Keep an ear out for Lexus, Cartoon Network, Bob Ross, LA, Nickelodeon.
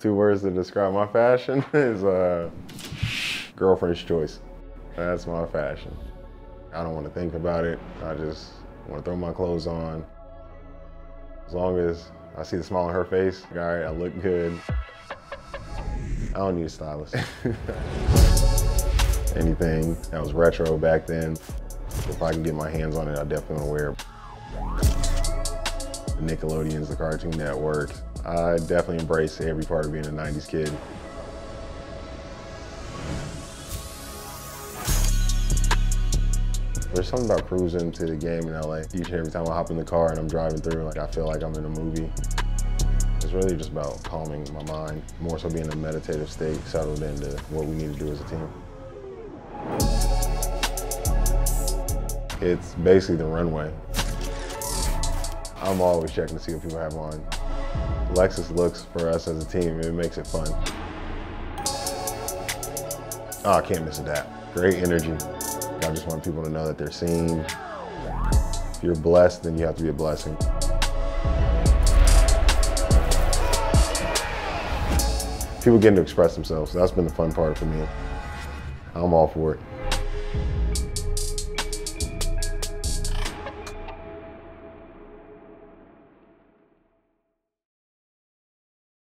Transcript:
Two words to describe my fashion is girlfriend's choice. That's my fashion. I don't want to think about it. I just want to throw my clothes on. As long as I see the smile on her face, all right, I look good. I don't need a stylist. Anything that was retro back then, if I can get my hands on it, I definitely want to wear it. The Nickelodeons, the Cartoon Network. I definitely embrace every part of being a 90s kid. There's something about cruising to the game in LA. Each and every time I hop in the car and I'm driving through, like, I feel like I'm in a movie. It's really just about calming my mind, more so being in a meditative state, settled into what we need to do as a team. It's basically the runway. I'm always checking to see what people have on. Lexus looks for us as a team, it makes it fun. Oh, I can't miss a dap. Great energy. I just want people to know that they're seen. If you're blessed, then you have to be a blessing. People getting to express themselves, that's been the fun part for me. I'm all for it.